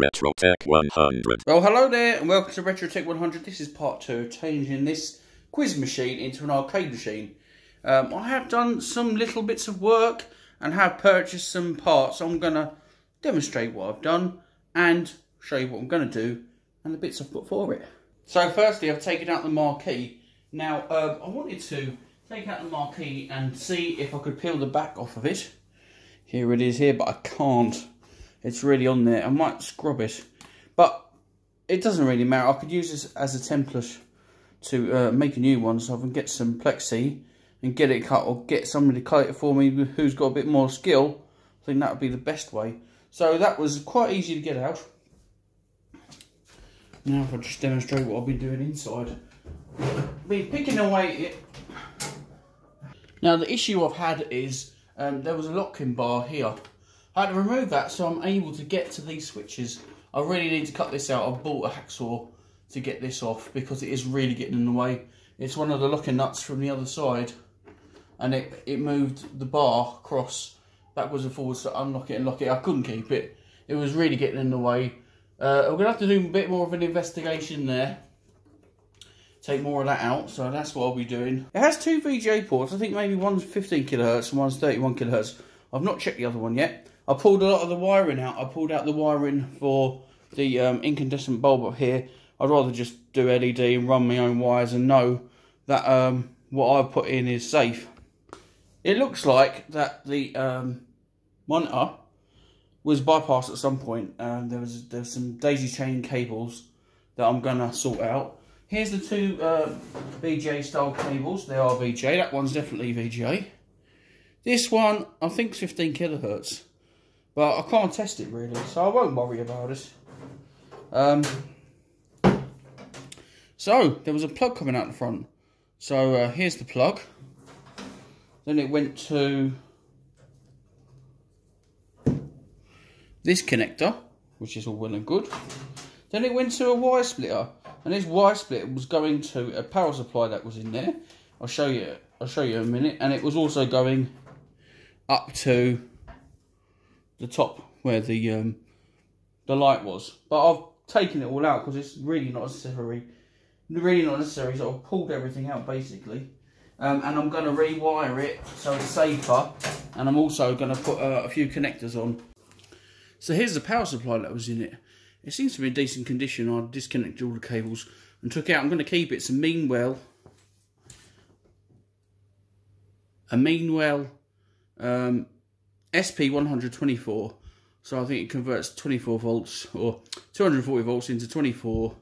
Retro Tech 100. Well, hello there, and welcome to Retro Tech 100. This is part two, changing this quiz machine into an arcade machine. I have done some little bits of work and have purchased some parts. I'm going to demonstrate what I've done and show you what I'm going to do and the bits I've put for it. So, firstly, I've taken out the marquee. Now, I wanted to take out the marquee and see if I could peel the back off of it. Here it is here, but I can't. It's really on there. I might scrub it, but it doesn't really matter. I could use this as a template to make a new one, so I can get some plexi and get it cut, or get somebody to cut it for me who's got a bit more skill. I think that would be the best way. So that was quite easy to get out. Now if I just demonstrate what I've been doing inside. I've been picking away it. Now the issue I've had is there was a locking bar here. I had to remove that so I'm able to get to these switches. I really need to cut this out. I've bought a hacksaw to get this off because it is really getting in the way. It's one of the locking nuts from the other side, and it moved the bar across backwards and forwards to unlock it and lock it. I couldn't keep it. It was really getting in the way. I'm going to have to do a bit more of an investigation there. Take more of that out, so that's what I'll be doing. It has two VGA ports. I think maybe one's 15 kHz and one's 31 kHz. I've not checked the other one yet. I pulled a lot of the wiring out. I pulled out the wiring for the incandescent bulb up here. I'd rather just do LED and run my own wires and know that what I've put in is safe. It looks like that the monitor was bypassed at some point. There's some daisy chain cables that I'm gonna sort out. Here's the two VGA style cables. They are VGA. That one's definitely VGA. This one I think is 15 kHz. But I can't test it really, so I won't worry about it. So, there was a plug coming out the front. So, here's the plug. Then it went to this connector, which is all well and good. Then it went to a wire splitter. And this wire splitter was going to a power supply that was in there. I'll show you in a minute. And it was also going up to the top where the light was, but I've taken it all out because it's really not necessary. So I've pulled everything out basically, and I'm going to rewire it so it's safer, and I'm also going to put a few connectors on. So here's the power supply that was in it. It seems to be in decent condition. I disconnected all the cables and took out. I'm going to keep it. It's a Meanwell SP124, so I think it converts 24 volts or 240 volts into 24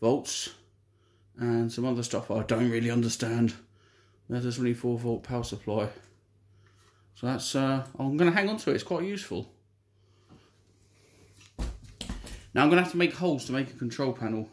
volts and some other stuff I don't really understand. There's a 24 volt power supply, so that's I'm going to hang on to it. It's quite useful. Now I'm going to have to make holes to make a control panel,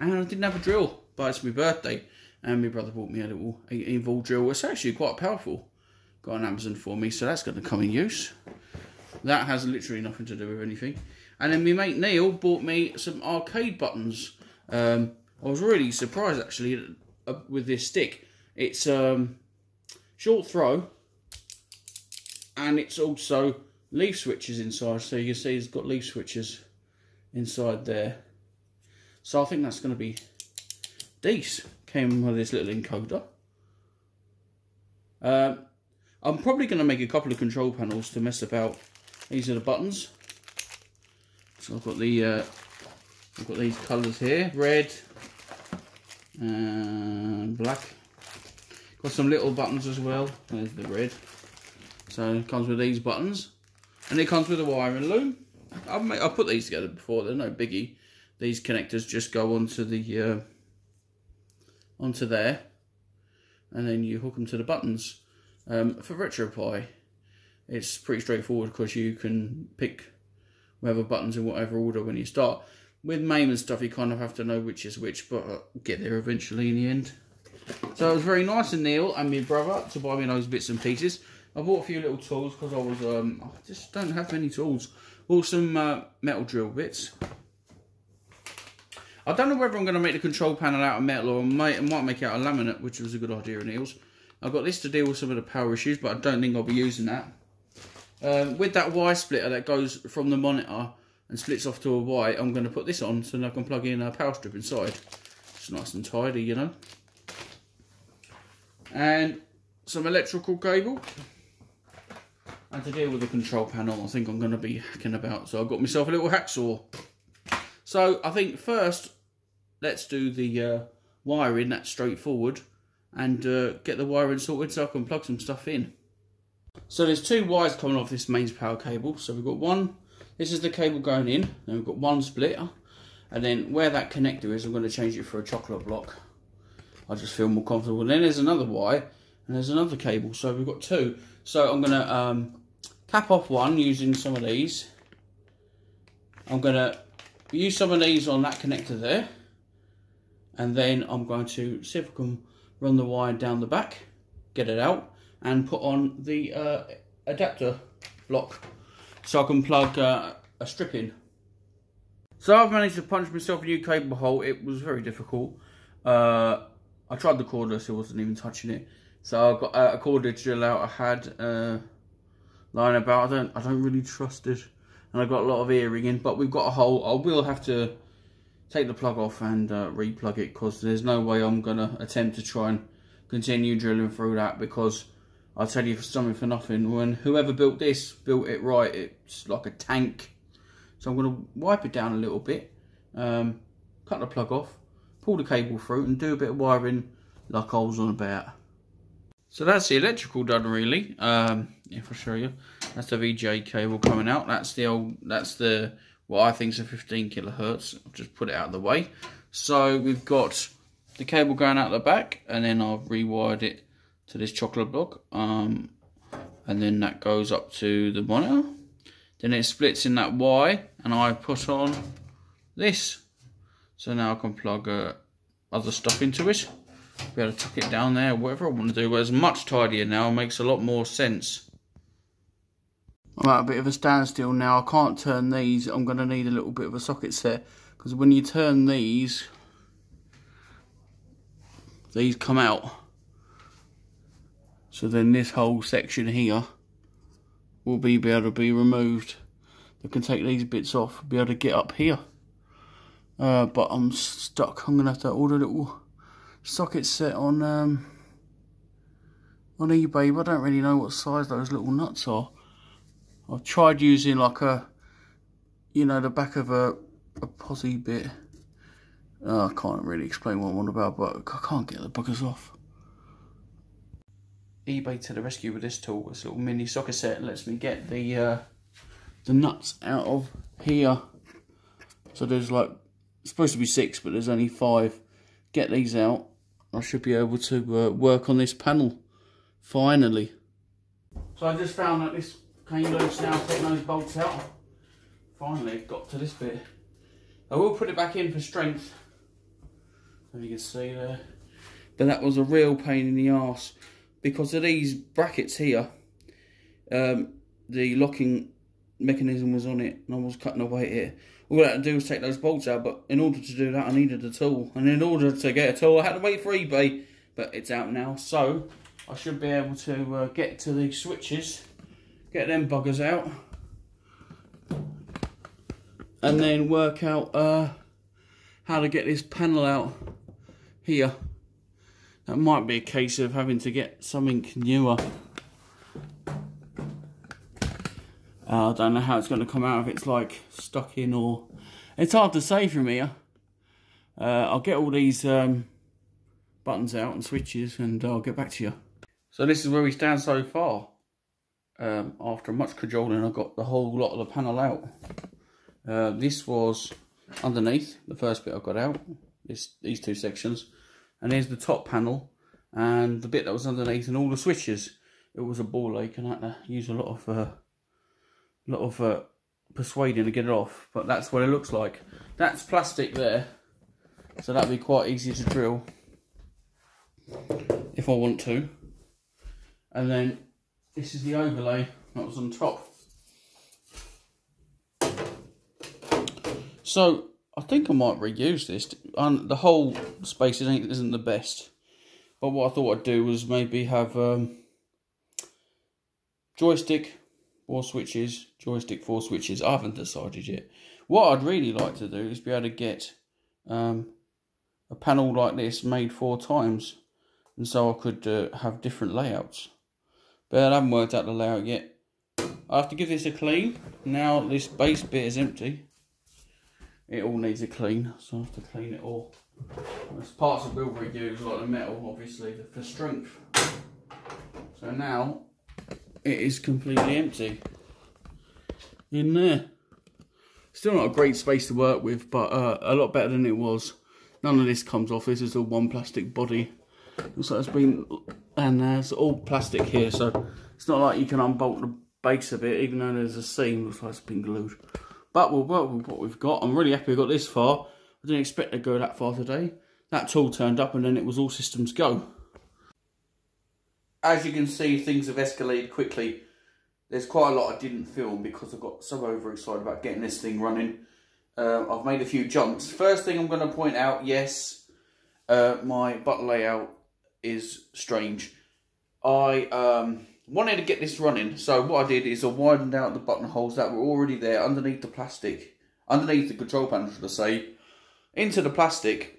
and I didn't have a drill, but it's my birthday and my brother bought me a little 18 volt drill. It's actually quite powerful. Got on Amazon for me, so that's going to come in use. That has literally nothing to do with anything. And then my mate Neil bought me some arcade buttons. I was really surprised actually with this stick. It's short throw, and it's also leaf switches inside. So you can see it's got leaf switches inside there. So I think that's going to be decent. Came with this little encoder. I'm probably going to make a couple of control panels to mess about. These are the buttons. So I've got the I've got these colours here: red and black. Got some little buttons as well. There's the red. So it comes with these buttons, and it comes with a wiring loom. I've put these together before. They're no biggie. These connectors just go onto the onto there, and then you hook them to the buttons. For RetroPie, it's pretty straightforward because you can pick whatever buttons in whatever order when you start. With MAME and stuff, you kind of have to know which is which, but I'll get there eventually in the end. So it was very nice of Neil and my brother to buy me those bits and pieces. I bought a few little tools because I just don't have many tools. Bought some metal drill bits. I don't know whether I'm going to make the control panel out of metal, or I might make it out of laminate, which was a good idea of Neil's. I've got this to deal with some of the power issues, but I don't think I'll be using that. With that wire splitter that goes from the monitor and splits off to a white, I'm going to put this on so then I can plug in a power strip inside. It's nice and tidy, you know. And some electrical cable. And to deal with the control panel, I think I'm going to be hacking about. So I've got myself a little hacksaw. So I think first, let's do the wiring. That's straightforward. And get the wiring sorted so I can plug some stuff in. So there's two wires coming off this mains power cable. So we've got one, this is the cable going in. Then we've got one splitter. And then where that connector is, I'm going to change it for a chocolate block. I just feel more comfortable. And then there's another wire. And there's another cable. So we've got two. So I'm going to... cap off one using some of these. I'm going to use some of these on that connector there, and then I'm going to see if I can run the wire down the back, get it out, and put on the adapter block so I can plug a strip in. So I've managed to punch myself a new cable hole. It was very difficult. I tried the cordless, it wasn't even touching it. So I've got a corded drill out I had lying about. I don't really trust it, and I've got a lot of earring in, but we've got a hole. I will have to take the plug off and re-plug it, because there's no way I'm gonna attempt to try and continue drilling through that, because I'll tell you something for nothing, when whoever built this built it right, it's like a tank. So I'm gonna wipe it down a little bit, cut the plug off, pull the cable through, and do a bit of wiring like I was on about. So that's the electrical done, really. If I show you, that's the VGA cable coming out. That's the old, that's the, what I think is a 15 kilohertz. I'll just put it out of the way. So we've got the cable going out the back, and then I've rewired it to this chocolate block. And then that goes up to the monitor. Then it splits in that Y, and I put on this. So now I can plug other stuff into it. Be able to tuck it down there, whatever I want to do. But it's much tidier now, makes a lot more sense. I'm at a bit of a standstill now. I can't turn these. I'm going to need a little bit of a socket set, because when you turn these come out. So then this whole section here will be able to be removed. I can take these bits off, be able to get up here. But I'm stuck. I'm going to have to order a little socket set on eBay, but I don't really know what size those little nuts are. I've tried using like a, you know, the back of a posse bit. I can't really explain what I'm on about, but I can't get the buggers off. eBay to the rescue with this tool. This little mini socket set lets me get the nuts out of here. So there's like, it's supposed to be 6, but there's only 5. Get these out, I should be able to work on this panel, finally. So I just found that this came loose now, taking those bolts out. Finally got to this bit. I will put it back in for strength, as you can see there. But that was a real pain in the arse, because of these brackets here, the locking mechanism was on it, and I was cutting away at it. All I had to do was take those bolts out, but in order to do that, I needed a tool. And in order to get a tool, I had to wait for eBay, but it's out now. So I should be able to get to the switches, get them buggers out, and then work out how to get this panel out here. That might be a case of having to get something newer. I don't know how it's going to come out, if it's like stuck in or... It's hard to say from here. I'll get all these buttons out and switches, and I'll get back to you. So this is where we stand so far. After much cajoling, I got the whole lot of the panel out. This was underneath, the first bit I got out. These two sections. And here's the top panel and the bit that was underneath and all the switches. It was a ball ache, and I had to use a lot of... persuading to get it off, but that's what it looks like. That's plastic there, so that'd be quite easy to drill if I want to. And then this is the overlay that was on top. So I think I might reuse this. The whole space isn't the best, but what I thought I'd do was maybe have joystick 4 switches, joystick 4 switches. I haven't decided yet. What I'd really like to do is be able to get a panel like this made 4 times, and so I could have different layouts. But I haven't worked out the layout yet. I have to give this a clean. Now this base bit is empty. It all needs a clean, so I have to clean it all. There's parts that will reuse, like the metal, obviously, for strength. So now it is completely empty in there. Still not a great space to work with, but a lot better than it was. None of this comes off. This is all one plastic body. Looks like it's been, and it's all plastic here, so it's not like you can unbolt the base of it, even though there's a seam. Looks like it's been glued. But we'll work with what we've got. I'm really happy we got this far. I didn't expect to go that far today. That tool turned up and then it was all systems go. As you can see, things have escalated quickly. There's quite a lot I didn't film because I got so overexcited about getting this thing running. I've made a few jumps. First thing I'm going to point out, yes, my button layout is strange. I wanted to get this running, so what I did is I widened out the buttonholes that were already there underneath the plastic, underneath the control panel, should I say, into the plastic,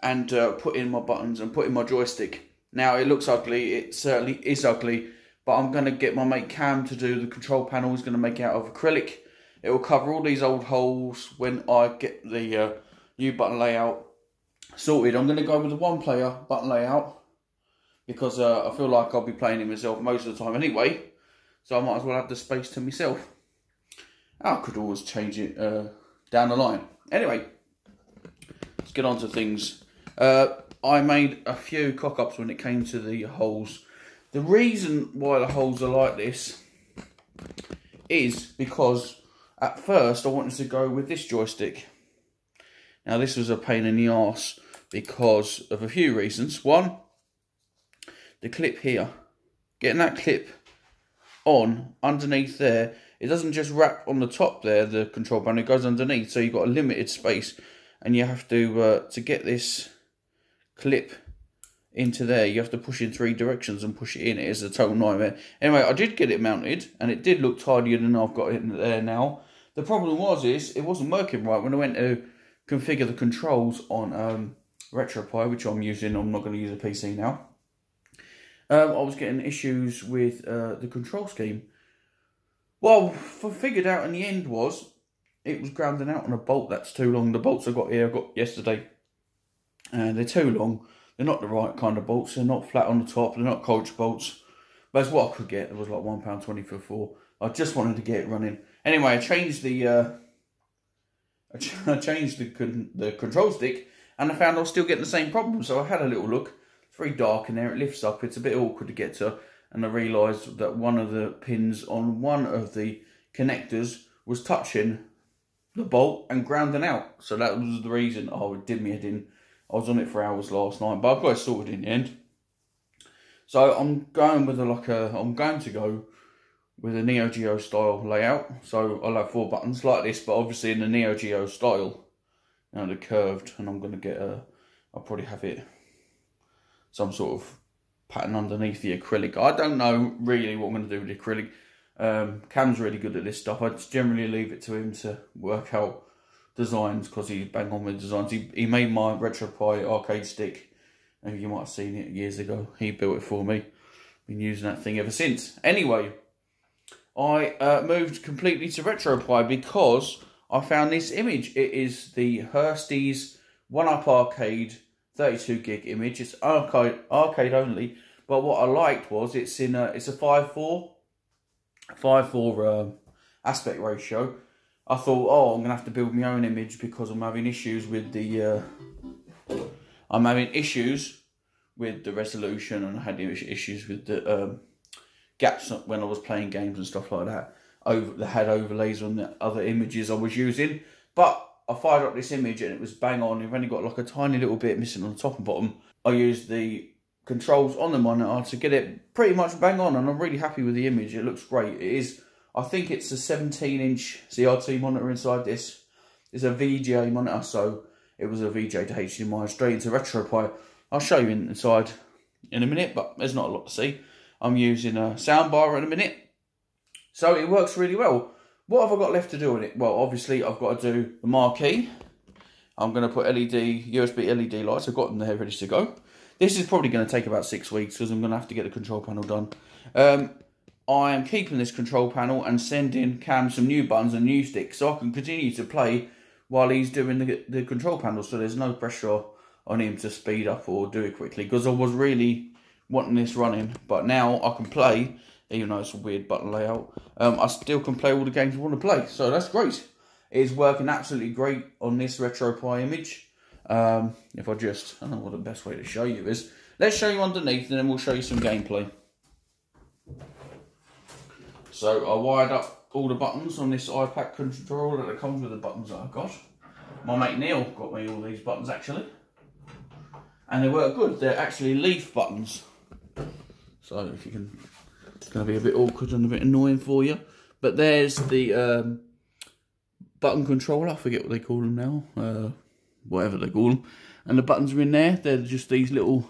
and put in my buttons and put in my joystick. Now it looks ugly, it certainly is ugly, but I'm going to get my mate Cam to do the control panel. He's going to make it out of acrylic. It will cover all these old holes when I get the new button layout sorted. I'm going to go with the 1-player button layout because I feel like I'll be playing it myself most of the time anyway, so I might as well have the space to myself. I could always change it down the line. Anyway, let's get on to things. I made a few cock-ups when it came to the holes. The reason why the holes are like this is because at first I wanted to go with this joystick. Now this was a pain in the arse because of a few reasons. One, the clip here. Getting that clip on underneath there, it doesn't just wrap on the top there, the control panel, it goes underneath, so you've got a limited space, and you have to get this clip into there, you have to push in 3 directions and push it in. It is a total nightmare. Anyway, I did get it mounted and it did look tidier than I've got it in there now. The problem was is it wasn't working right. When I went to configure the controls on RetroPie, which I'm using, I'm not going to use a PC now, I was getting issues with the control scheme. Well, what I figured out in the end was it was grounding out on a bolt that's too long. The bolts I got here, I got yesterday, and they're too long. They're not the right kind of bolts, they're not flat on the top, they're not coach bolts. But that's what I could get. It was like £1.20 for 4. I just wanted to get it running. Anyway, I changed the I changed the control stick, and I found I was still getting the same problem. So I had a little look. It's very dark in there, it lifts up, it's a bit awkward to get to, and I realised that one of the pins on one of the connectors was touching the bolt and grounding out. So that was the reason. Oh, it did me head in. I was on it for hours last night, but I've got it sorted in the end. So I'm going with a Neo Geo style layout. So I'll have 4 buttons like this, but obviously in the Neo Geo style, you know, the curved. And I'm going to get I'll probably have it some sort of pattern underneath the acrylic. I don't know really what I'm going to do with the acrylic. Cam's really good at this stuff. I just generally leave it to him to work out designs because he's bang on with designs. He made my RetroPie arcade stick, and you might have seen it years ago. He built it for me. Been using that thing ever since. Anyway, I moved completely to RetroPie because I found this image. It is the Hursty's one-up arcade 32 gig image. It's arcade only, but what I liked was it's in it's a 5:4 aspect ratio. I thought, oh, I'm going to have to build my own image because I'm having issues with the resolution, and I had issues with the gaps when I was playing games and stuff like that. They had overlays on the other images I was using, but I fired up this image and it was bang on. You've only got like a tiny little bit missing on the top and bottom. I used the controls on the monitor to get it pretty much bang on, and I'm really happy with the image. It looks great. It is. I think it's a 17-inch CRT monitor inside this. It's a VGA monitor, so it was a VGA to HDMI straight into RetroPie. I'll show you inside in a minute, but there's not a lot to see. I'm using a soundbar in a minute. So it works really well. What have I got left to do on it? Well, obviously I've got to do the marquee. I'm going to put USB LED lights. I've got them there ready to go. This is probably going to take about 6 weeks because I'm going to have to get the control panel done. I am keeping this control panel and sending Cam some new buttons and new sticks so I can continue to play while he's doing the control panel, so there's no pressure on him to speed up or do it quickly, because I was really wanting this running, but now I can play, even though it's a weird button layout, I still can play all the games I want to play, so that's great. It's working absolutely great on this RetroPie image. If I just, I don't know what the best way to show you is. Let's show you underneath and then we'll show you some gameplay. So I wired up all the buttons on this iPad controller that comes with the buttons that I've got. My mate Neil got me all these buttons actually. And they work good, they're actually leaf buttons. So if you can, it's gonna be a bit awkward and a bit annoying for you. But there's the button controller, I forget what they call them now. Whatever they call them. And the buttons are in there, they're just these little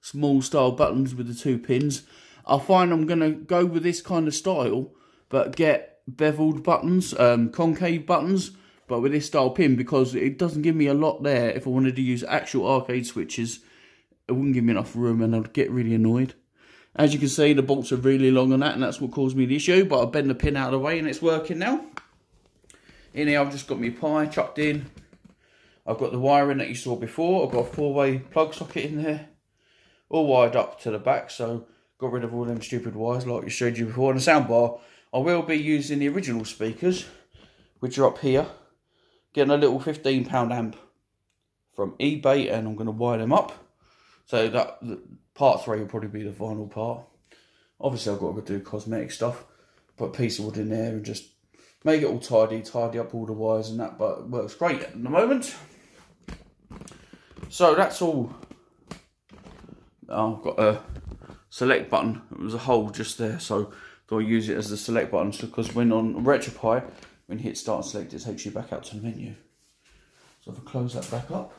small style buttons with the two pins. I find I'm going to go with this kind of style, but get beveled buttons, concave buttons, but with this style pin, because it doesn't give me a lot there. If I wanted to use actual arcade switches, it wouldn't give me enough room and I'd get really annoyed. As you can see, the bolts are really long on that, and that's what caused me the issue, but I bend the pin out of the way and it's working now. In here, I've just got my pie chucked in. I've got the wiring that you saw before. I've got a 4-way plug socket in there, all wired up to the back, so got rid of all them stupid wires like I showed you before. And the soundbar, I will be using the original speakers, which are up here. Getting a little 15-pound amp from eBay, and I'm going to wire them up. So that part 3 will probably be the final part. Obviously, I've got to do cosmetic stuff. Put a piece of wood in there and just make it all tidy, tidy up all the wires and that. But it works great at the moment. So that's all. I've got a select button, it was a hole just there, so I use it as the select button, because when on RetroPie, when you hit start and select, it takes you back out to the menu. So if I close that back up,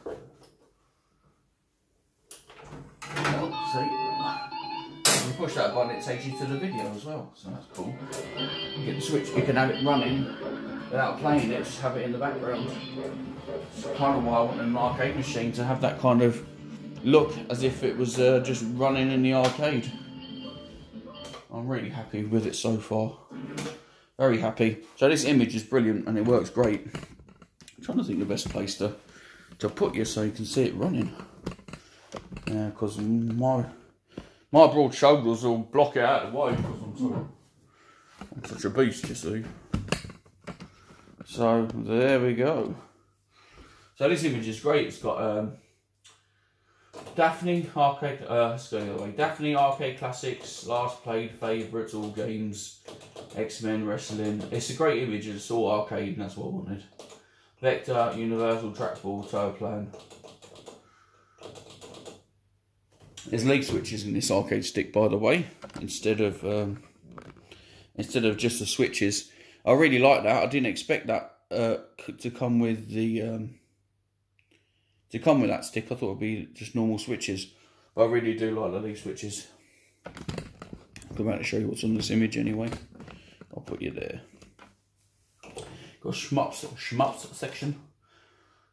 if you push that button, it takes you to the video as well, so that's cool. You get the switch, you can have it running without playing it, just have it in the background. It's kind of why I want an arcade machine, to have that kind of look as if it was just running in the arcade. I'm really happy with it so far. Very happy. So this image is brilliant and it works great. I'm trying to think the best place to put you so you can see it running. Yeah, because my broad shoulders will block it out of the way because I'm such a beast, you see. So there we go. So this image is great. It's got Daphne Arcade Classics, last played, favourites, all games, X-Men, wrestling. It's a great image, it's all arcade and that's what I wanted. Vector, universal, trackball, tower plan. There's leaf switches in this arcade stick, by the way, instead of just the switches. I really like that. I didn't expect that to come with the that stick. I thought it'd be just normal switches, but I really do like the leaf switches. I'm about to show you what's on this image anyway. I'll put you there. Got shmups section.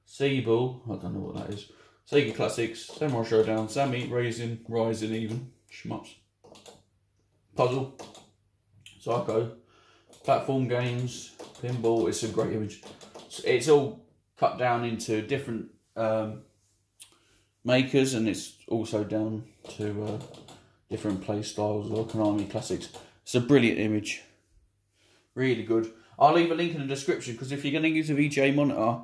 Seabull, I don't know what that is. Sega Classics, Samurai Showdown, Sammy, Rising even, shmups. Puzzle, Psycho, platform games, pinball. It's a great image. It's all cut down into different makers, and it's also down to different play styles or Konami classics. It's a brilliant image, really good. I'll leave a link in the description, because if you're going to use a VGA monitor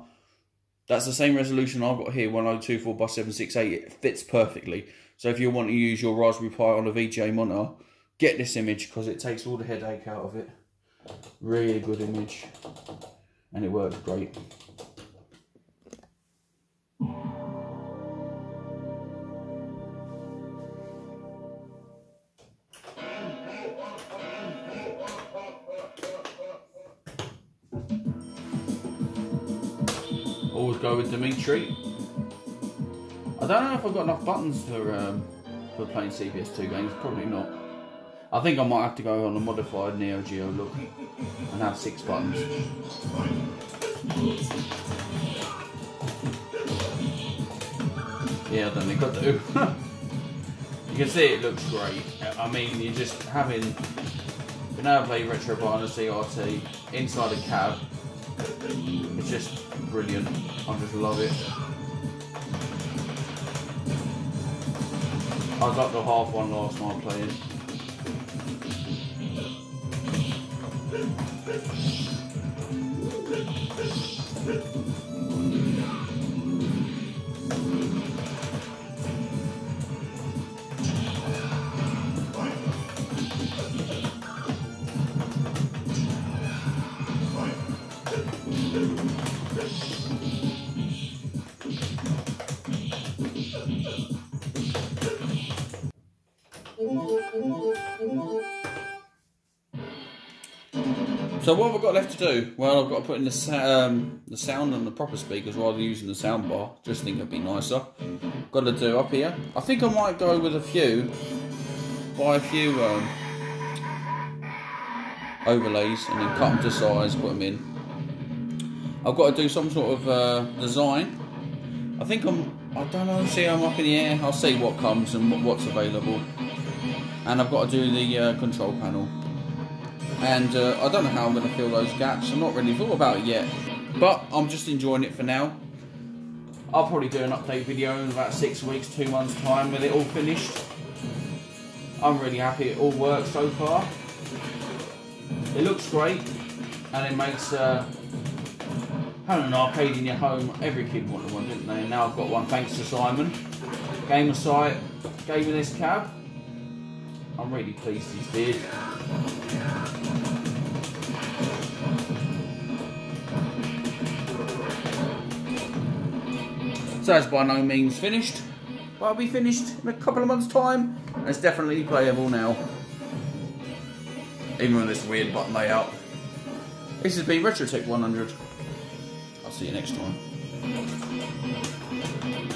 that's the same resolution I've got here, 1024 by 768, it fits perfectly. So if you want to use your Raspberry Pi on a VGA monitor, get this image, because it takes all the headache out of it. Really good image and it works great. Always go with Dimitri. I don't know if I've got enough buttons for playing CPS2 games. Probably not. I think I might have to go on a modified Neo Geo look and have 6 buttons. Yeah, I don't think I do. You can see it looks great. I mean, you're just having... You know, I play RetroPie on a CRT inside a cab. It's just brilliant. I just love it. I was up to half one last night playing. So what have I got left to do? Well, I've got to put in the sound on the proper speakers rather than using the sound bar. Just think it'd be nicer. Got to do up here. I think I might go with a few, overlays and then cut them to size, put them in. I've got to do some sort of design. I think I don't know, see how I'm up in the air. I'll see what comes and what's available. And I've got to do the control panel. And I don't know how I'm going to fill those gaps. I'm not really thought about it yet, but I'm just enjoying it for now. I'll probably do an update video in about 6 weeks, 2 months time with it all finished. I'm really happy it all works so far. It looks great, and it makes having an arcade in your home. Every kid wanted one, didn't they? And now I've got one thanks to Simon. Gamer Site gave me this cab. I'm really pleased he did. So it's by no means finished, but I'll be finished in a couple of months' time. And it's definitely playable now, even with this weird button layout. This has been Retro Tech 100. I'll see you next time.